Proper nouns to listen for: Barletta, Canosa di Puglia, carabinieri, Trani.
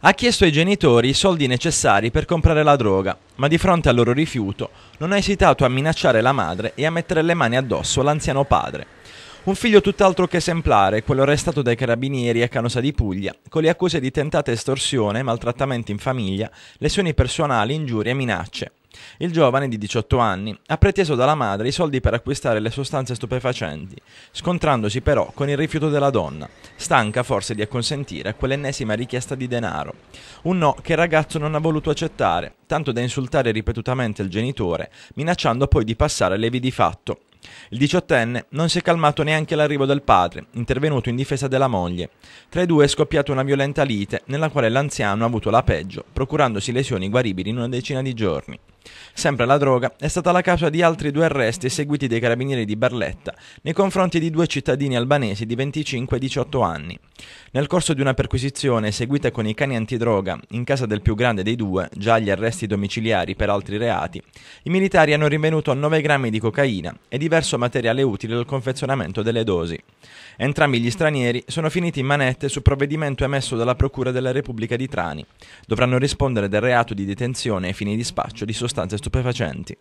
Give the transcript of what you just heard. Ha chiesto ai genitori i soldi necessari per comprare la droga, ma di fronte al loro rifiuto non ha esitato a minacciare la madre e a mettere le mani addosso all'anziano padre. Un figlio tutt'altro che esemplare, quello arrestato dai carabinieri a Canosa di Puglia, con le accuse di tentata estorsione, maltrattamenti in famiglia, lesioni personali, ingiurie e minacce. Il giovane, di 18 anni, ha preteso dalla madre i soldi per acquistare le sostanze stupefacenti, scontrandosi però con il rifiuto della donna, stanca forse di acconsentire a quell'ennesima richiesta di denaro. Un no che il ragazzo non ha voluto accettare, tanto da insultare ripetutamente il genitore, minacciando poi di passare alle vie di fatto. Il 18enne non si è calmato neanche all'arrivo del padre, intervenuto in difesa della moglie. Tra i due è scoppiata una violenta lite, nella quale l'anziano ha avuto la peggio, procurandosi lesioni guaribili in una decina di giorni. Sempre la droga è stata la causa di altri due arresti eseguiti dai carabinieri di Barletta nei confronti di due cittadini albanesi di 25 e 18 anni. Nel corso di una perquisizione eseguita con i cani antidroga in casa del più grande dei due, già agli arresti domiciliari per altri reati, i militari hanno rinvenuto 9 grammi di cocaina e diverso materiale utile al confezionamento delle dosi. Entrambi gli stranieri sono finiti in manette su provvedimento emesso dalla Procura della Repubblica di Trani. Dovranno rispondere del reato di detenzione ai fini di spaccio di sostanze stupefacenti.